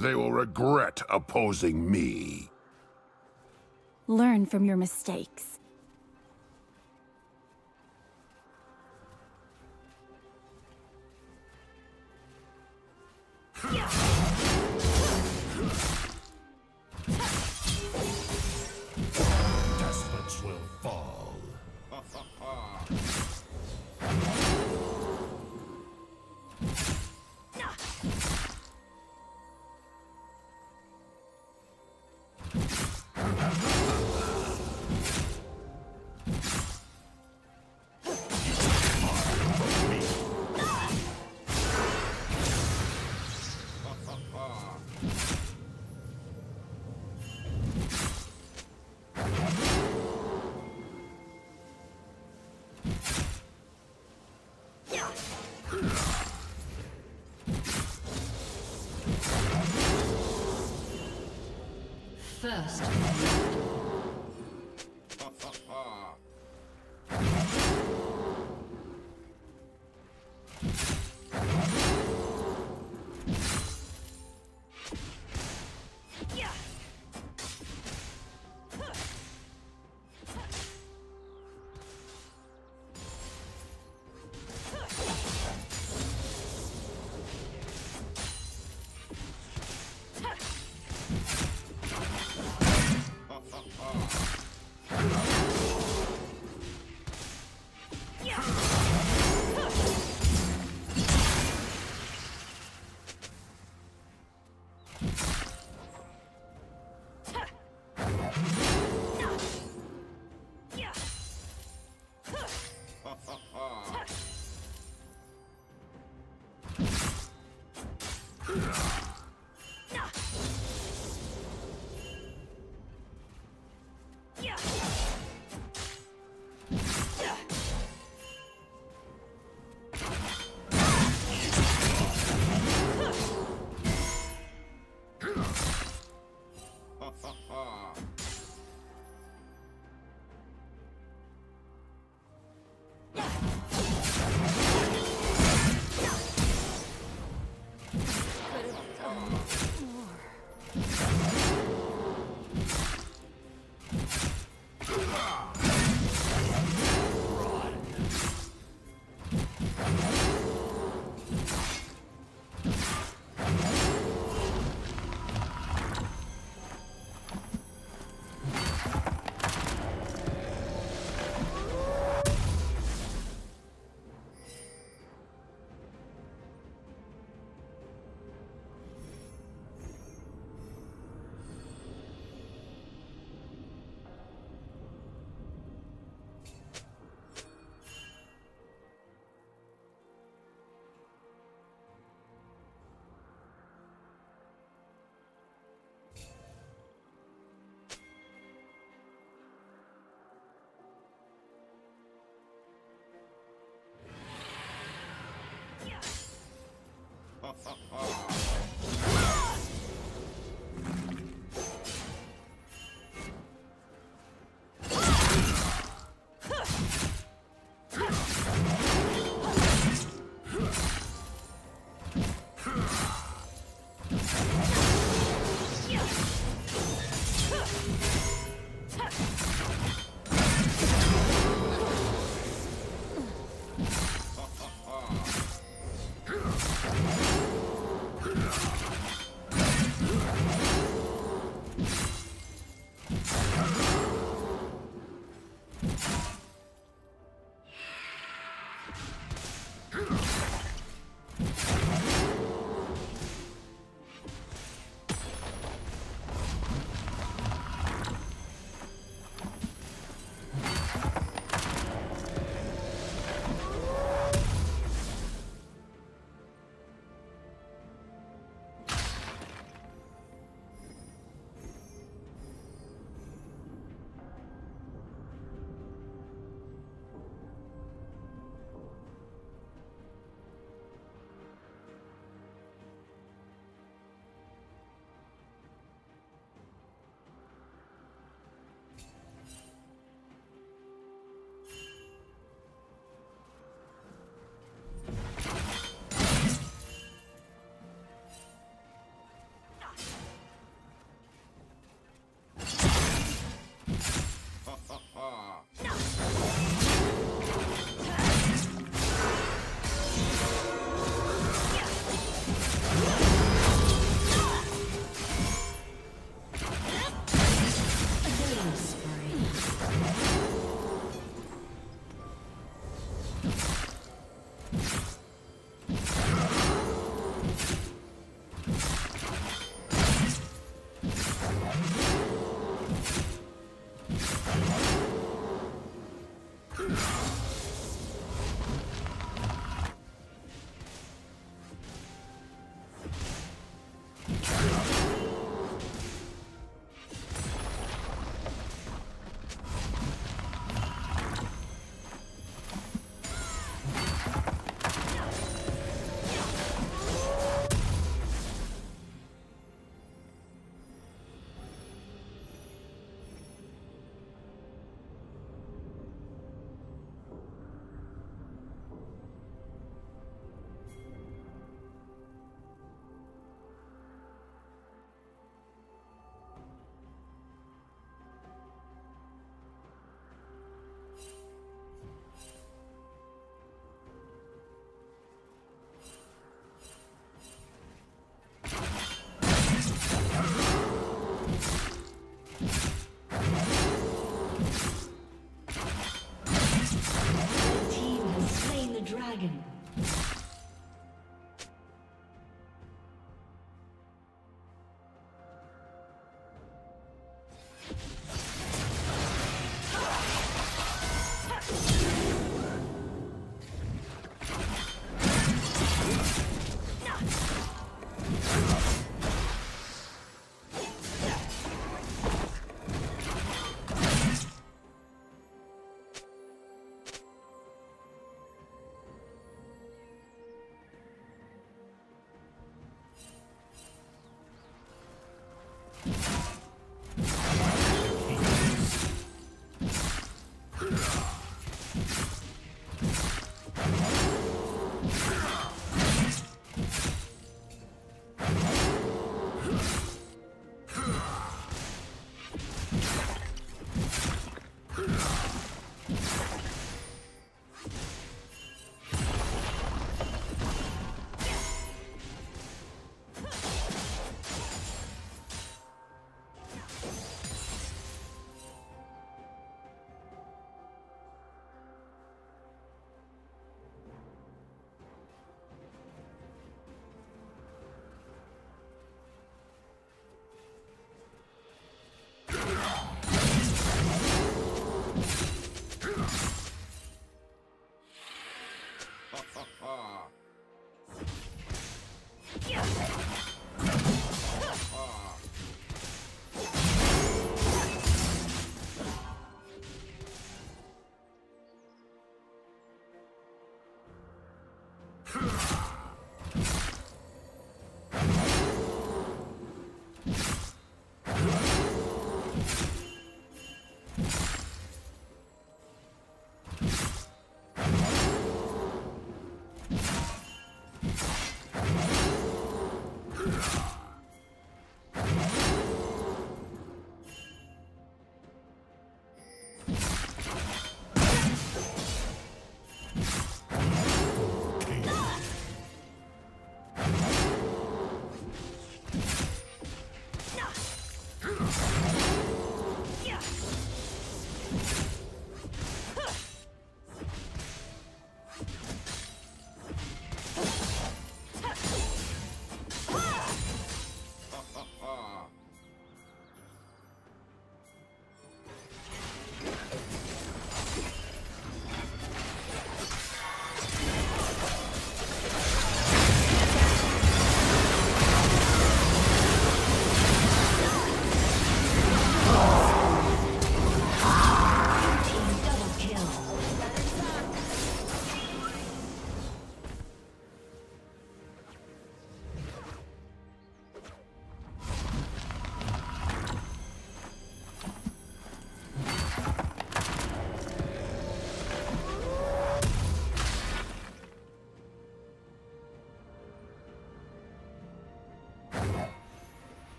They will regret opposing me. Learn from your mistakes. Despots will fall. First.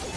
No!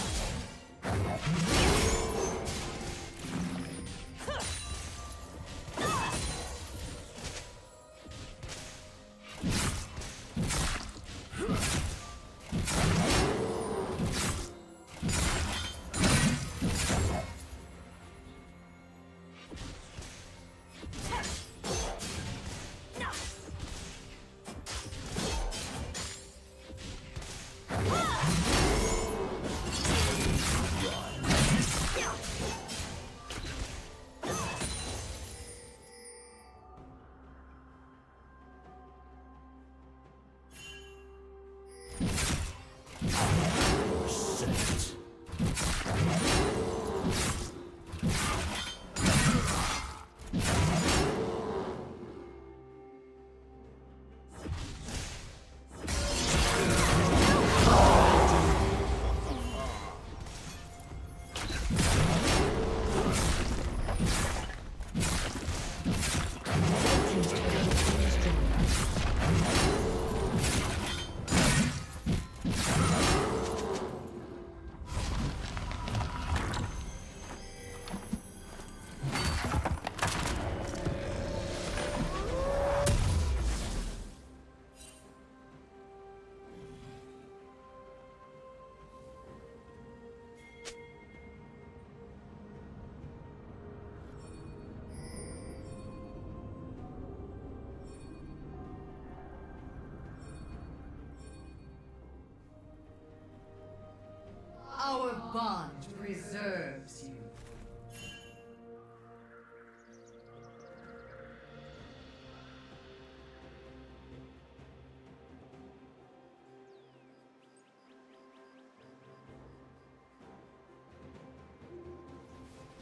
bond preserves you.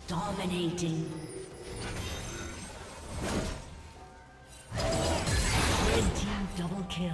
Dominating. Red team double kill.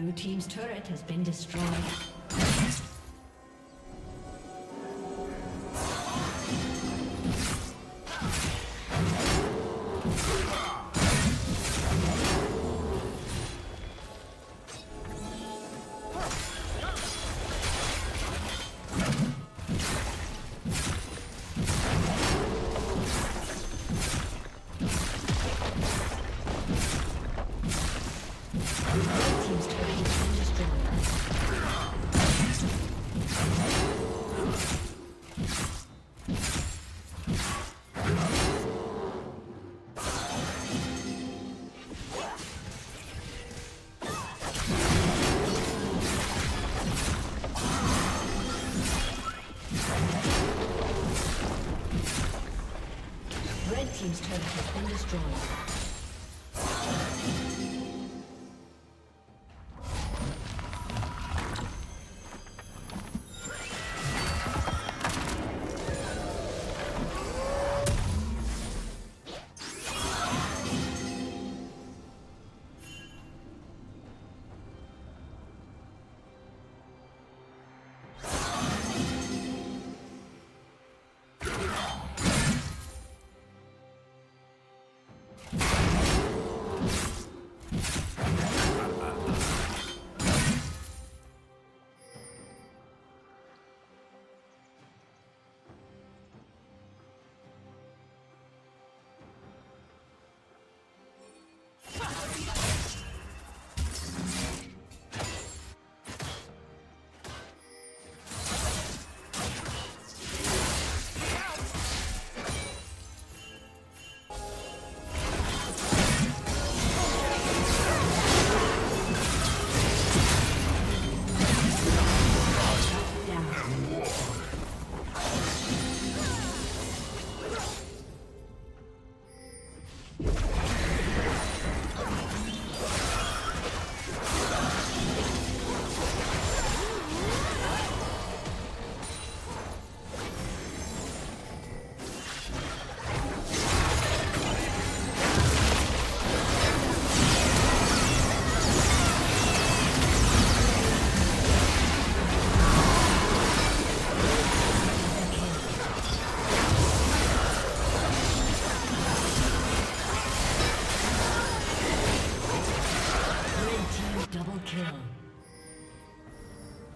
Blue team's turret has been destroyed. Team's turret has been destroyed.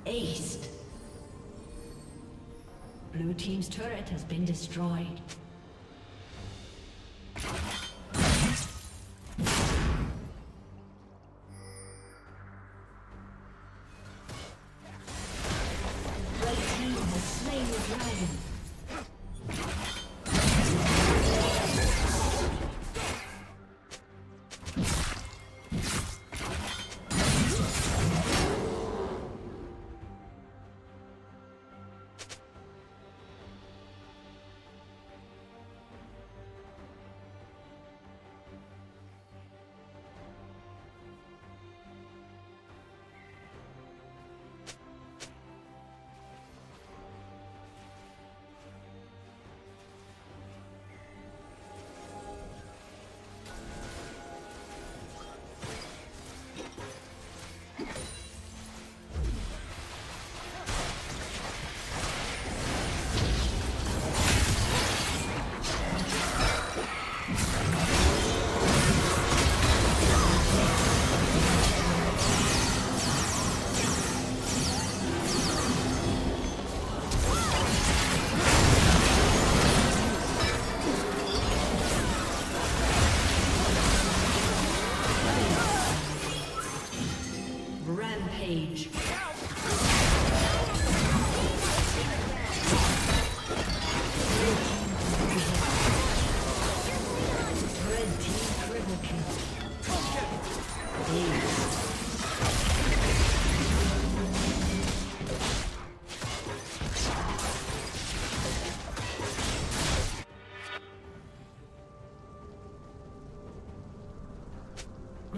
Aced. Blue team's turret has been destroyed.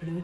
Blue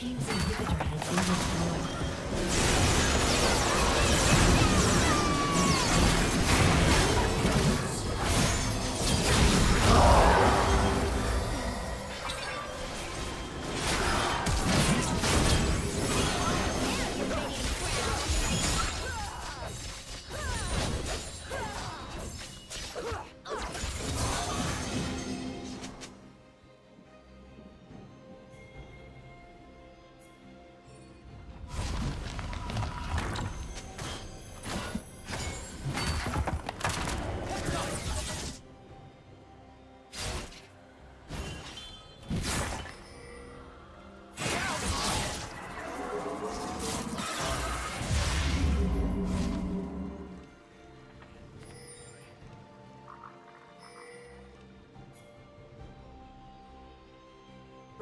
team's inhibitor has been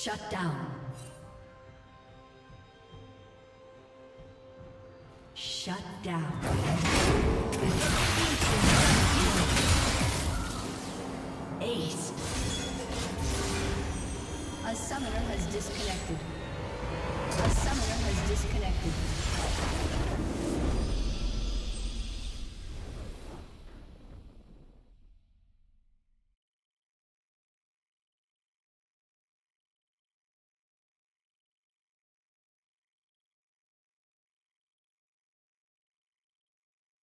Shut down. Shut down. Ace. A summoner has disconnected. A summoner has disconnected.